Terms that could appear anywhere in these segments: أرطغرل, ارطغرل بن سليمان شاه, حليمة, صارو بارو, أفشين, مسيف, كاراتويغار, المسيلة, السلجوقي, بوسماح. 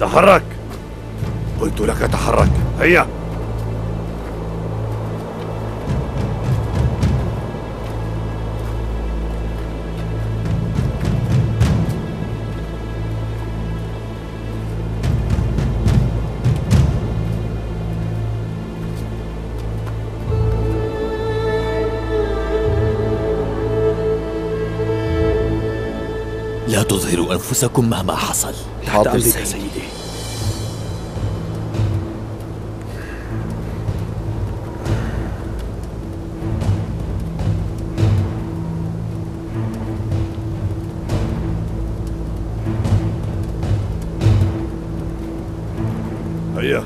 تحرك! قلت لك تحرك! هيا! لا تظهروا أنفسكم مهما حصل. تحت أمرك يا سيدي. هيا.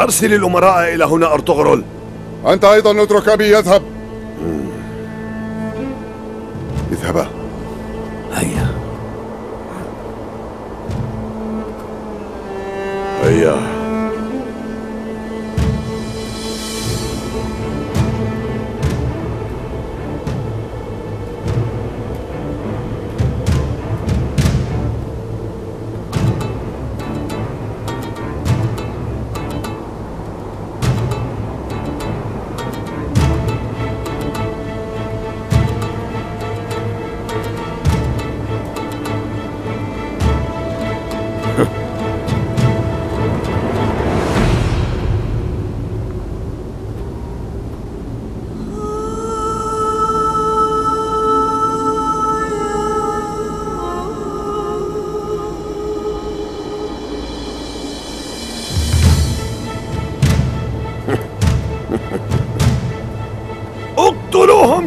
أرسل الأمراء إلى هنا أرطغرل. أنت أيضا اترك أبي يذهب. اذهبا. هيا هيا. اقتلوهم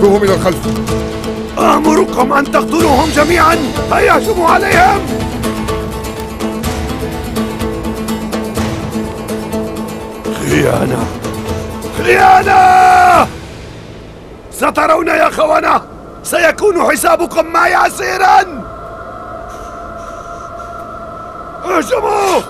خذوهم إلى الخلف. آمركم أن تقتلوهم جميعاً. هيا هجموا عليهم. خيانة خيانة! سترون يا خونة، سيكون حسابكم معي عسيراً. اهجموا!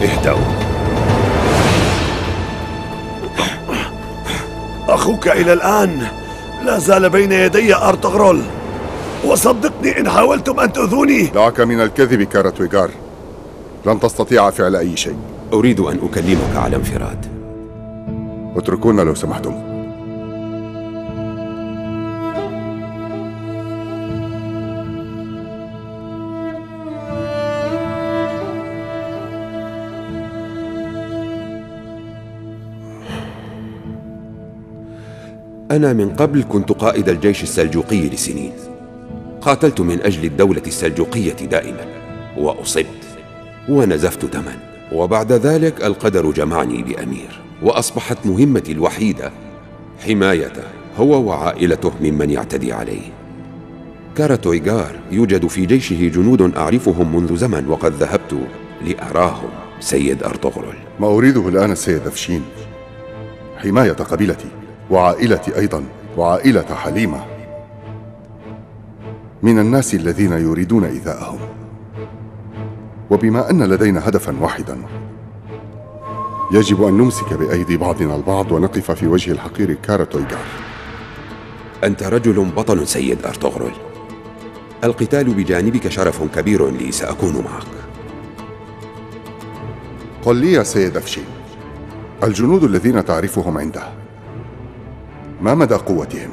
اهدأوا. أخوك إلى الآن لا زال بين يدي أرطغرل، وصدقني إن حاولتم أن تؤذوني. دعك من الكذب كاراتويغار، لن تستطيع فعل أي شيء. أريد أن أكلمك على انفراد. اتركونا لو سمحتم. أنا من قبل كنت قائد الجيش السلجوقي لسنين. قاتلت من أجل الدولة السلجوقية دائما، وأصبت ونزفت دما، وبعد ذلك القدر جمعني بأمير، وأصبحت مهمتي الوحيدة حمايته هو وعائلته ممن يعتدي عليه. كاراتويغار يوجد في جيشه جنود أعرفهم منذ زمن، وقد ذهبت لأراهم سيد أرطغرل. ما أريده الآن السيد أفشين حماية قبيلتي وعائلتي أيضا وعائلة حليمة من الناس الذين يريدون إيذاءهم، وبما أن لدينا هدفا واحدا يجب أن نمسك بأيدي بعضنا البعض ونقف في وجه الحقير كاراتويغار. أنت رجل بطل سيد أرطغرل، القتال بجانبك شرف كبير لي، سأكون معك. قل لي يا سيد أفشين، الجنود الذين تعرفهم عنده ما مدى قوتهم؟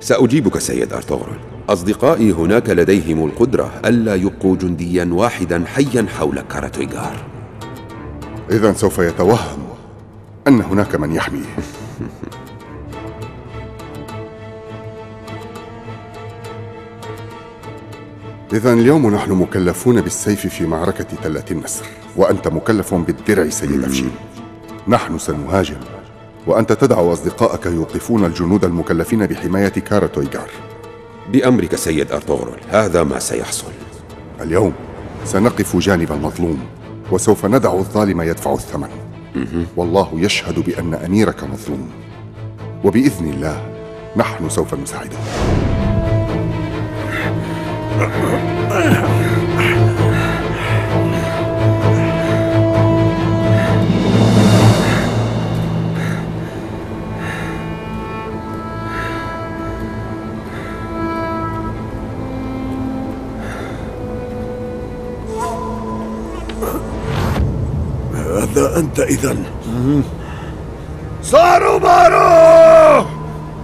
سأجيبك سيد أرطغرل، أصدقائي هناك لديهم القدرة ألا يبقوا جنديا واحدا حيا حول كاراتويغار. إذن سوف يتوهم أن هناك من يحميه. إذن اليوم نحن مكلفون بالسيف في معركة تلة النسر، وأنت مكلف بالدرع سيد أفشين. نحن سنهاجم، وأنت تدعو أصدقائك يوقفون الجنود المكلفين بحماية كاراتويغار. بأمرك سيد أرطغرل، هذا ما سيحصل. اليوم سنقف جانب المظلوم، وسوف ندع الظالم يدفع الثمن. والله يشهد بأن أميرك مظلوم، وبإذن الله نحن سوف نساعده. هذا أنت إذن؟ صارو بارو،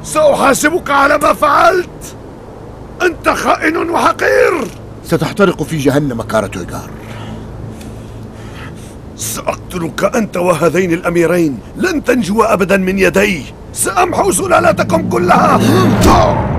سأحاسبك على ما فعلت. أنت خائن وحقير، ستحترق في جهنم كاراتويغار. سأقتلك أنت وهذين الأميرين، لن تنجو أبدا من يدي. سأمحو سلالتكم كلها.